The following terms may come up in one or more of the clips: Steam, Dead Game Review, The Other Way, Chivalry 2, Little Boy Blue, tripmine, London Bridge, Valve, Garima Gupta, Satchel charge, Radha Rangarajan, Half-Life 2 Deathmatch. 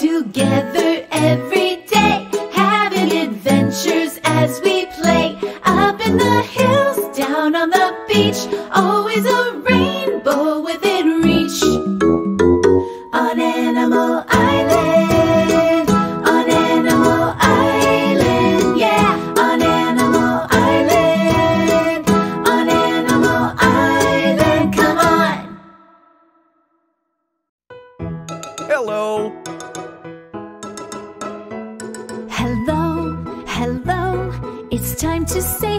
We're together every day, having adventures as we play. Up in the hills, down on the beach, always a rainbow within reach. On Animal Island, on Animal Island, yeah. On Animal Island, on Animal Island, come on. Hello. Hello, hello, it's time to say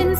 and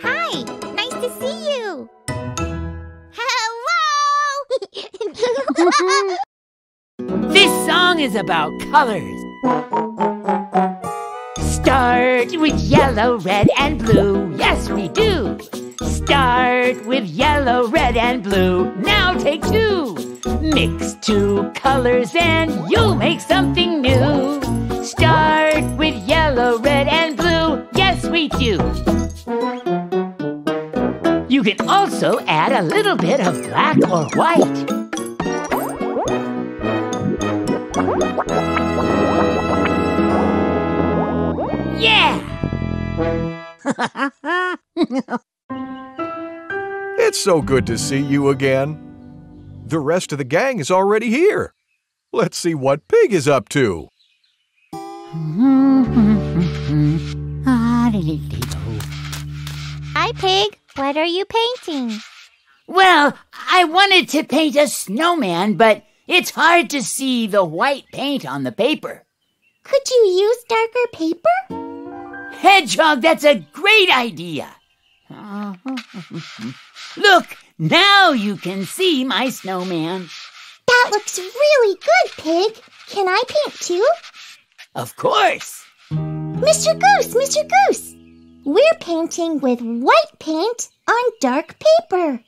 Hi. Nice to see you. Hello. This song is about colors. Start with yellow, red, and blue. Yes, we do. Start with yellow, red, and blue. Now take two. Mix two colors and you'll make something new. Start with yellow, red, and blue. Yes, we do. You can also add a little bit of black or white. Yeah! It's so good to see you again. The rest of the gang is already here. Let's see what Pig is up to. Hi, Pig. What are you painting? Well, I wanted to paint a snowman, but it's hard to see the white paint on the paper. Could you use darker paper? Hedgehog, that's a great idea. Look, now you can see my snowman. That looks really good, Pig. Can I paint too? Of course! Mr. Goose, Mr. Goose! We're painting with white paint on dark paper.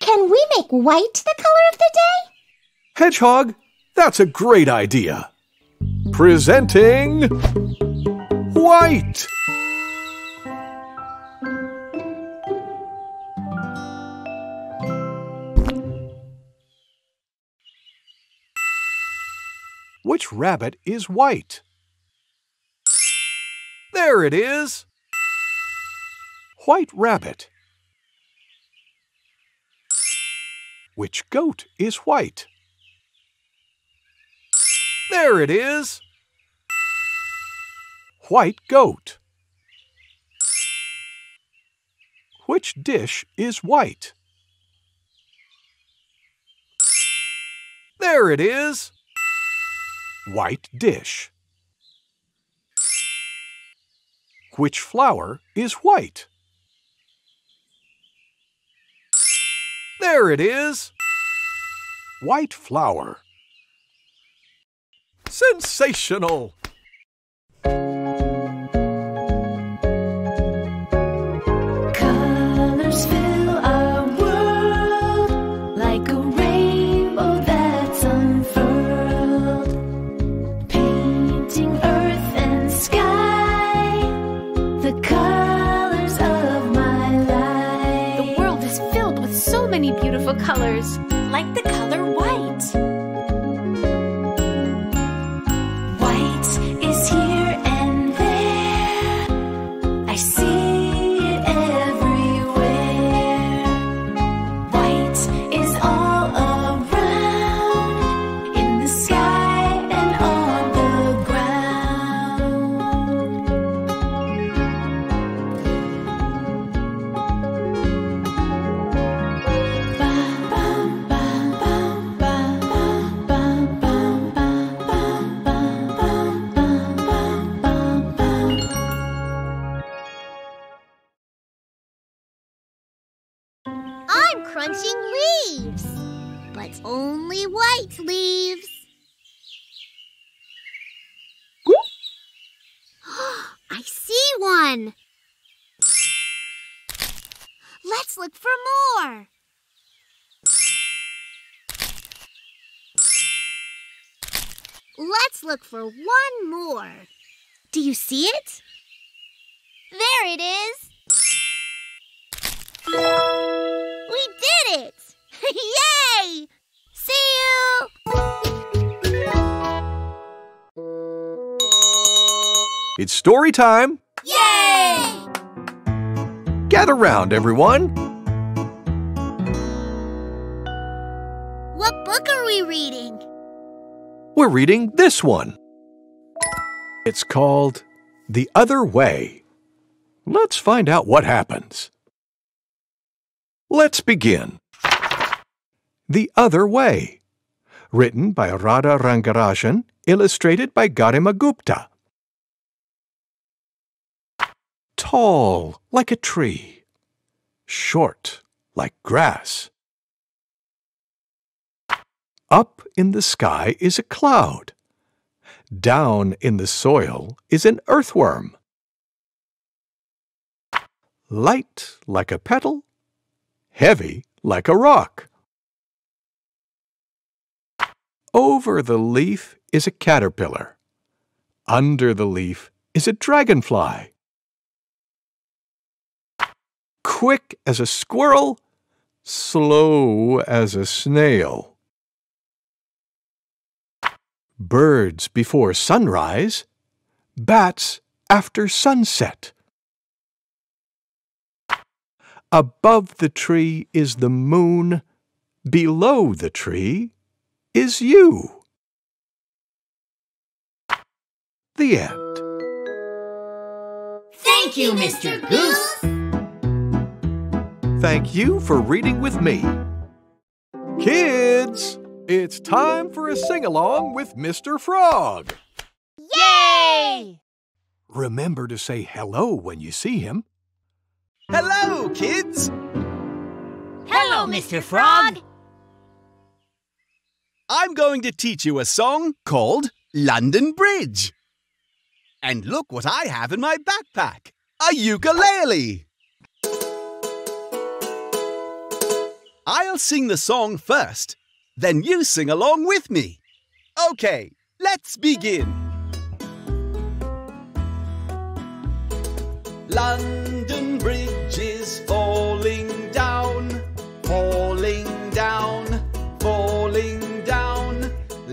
Can we make white the color of the day? Hedgehog, that's a great idea. Presenting... white! Which rabbit is white? There it is! White rabbit. Which goat is white? There it is! White goat. Which dish is white? There it is! White dish. Which flower is white? There it is! White flower. Sensational! Colors fill our world like a rainbow that's unfurled. Painting earth and sky. Many beautiful colors, like the color white. White one. Let's look for more. Let's look for one more. Do you see it? There it is! We did it! Yay! See you! It's story time! Yay! Gather round, everyone! What book are we reading? We're reading this one. It's called The Other Way. Let's find out what happens. Let's begin. The Other Way. Written by Radha Rangarajan, illustrated by Garima Gupta. Tall like a tree, short like grass. Up in the sky is a cloud. Down in the soil is an earthworm. Light like a petal, heavy like a rock. Over the leaf is a caterpillar. Under the leaf is a dragonfly. Quick as a squirrel, slow as a snail. Birds before sunrise, bats after sunset. Above the tree is the moon, below the tree is you. The end. Thank you, Mr. Goose. Thank you for reading with me. Kids, it's time for a sing-along with Mr. Frog. Yay! Remember to say hello when you see him. Hello, kids! Hello, Mr. Frog! I'm going to teach you a song called London Bridge. And look what I have in my backpack, a ukulele! I'll sing the song first, then you sing along with me. Okay, let's begin. London Bridge.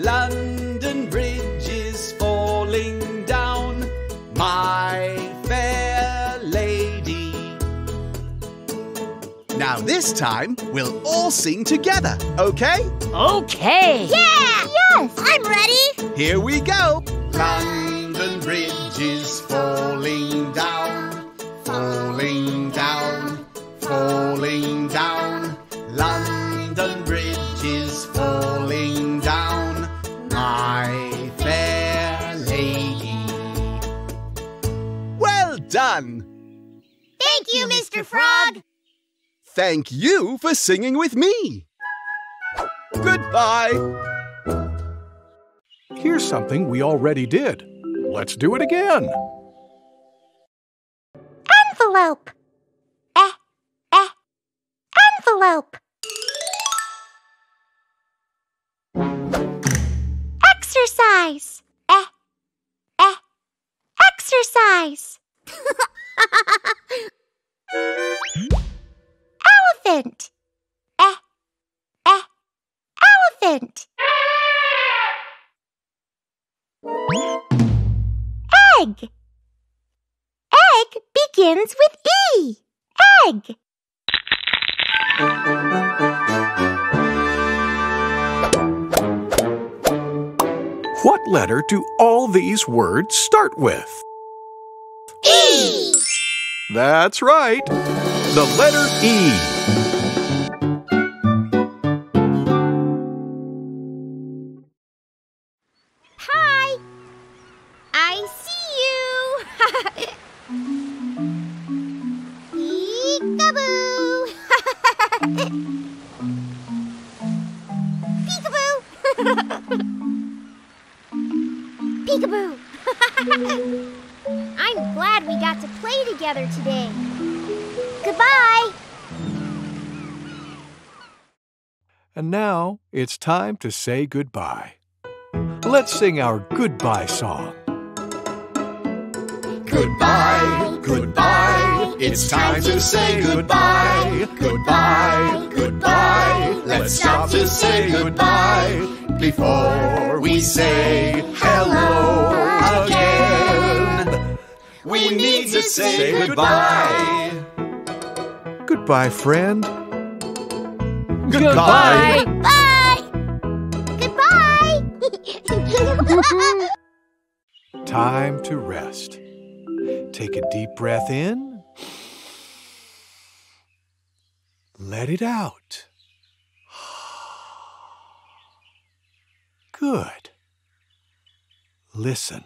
London Bridge is falling down, my fair lady. Now this time, we'll all sing together, okay? Okay! Yeah! Yes! I'm ready! Here we go! London Bridge is falling down, falling down, falling down. London Bridge is falling down. My fair lady. Well done! Thank you, Mr. Frog! Thank you for singing with me! Goodbye! Here's something we already did. Let's do it again. Envelope! Envelope! Exercise. Exercise. Elephant. Elephant. Egg. Egg begins with E. Egg. What letter do all these words start with? E! That's right, the letter E. Hi, I see you. Peekaboo! Peekaboo! Peekaboo! I I'm glad we got to play together today. Goodbye! And now it's time to say goodbye. Let's sing our goodbye song. Goodbye, goodbye, it's time to say goodbye. Goodbye, goodbye, let's stop to say goodbye before we say hello again. We need to say goodbye. Goodbye, friend. Goodbye. Goodbye. Goodbye. Time to rest. Take a deep breath in. Let it out. Good. Listen.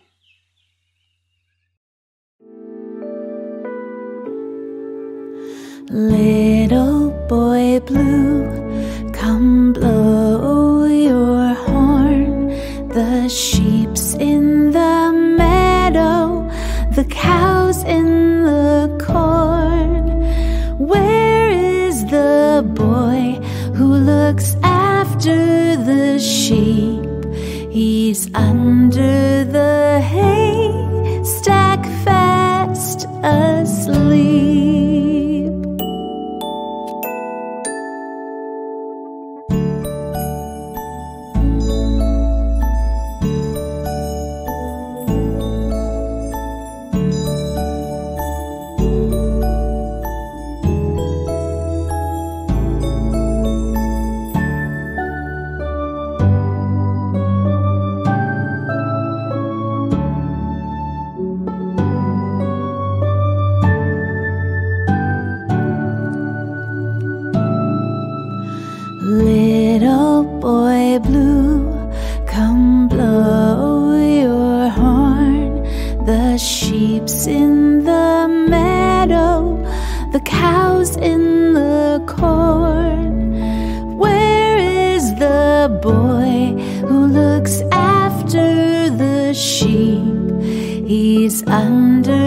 Little boy blue, come blow your horn. The sheep's in the meadow, the cow's in the corn. Where is the boy who looks after the sheep? He's under the haystack fast asleep. Under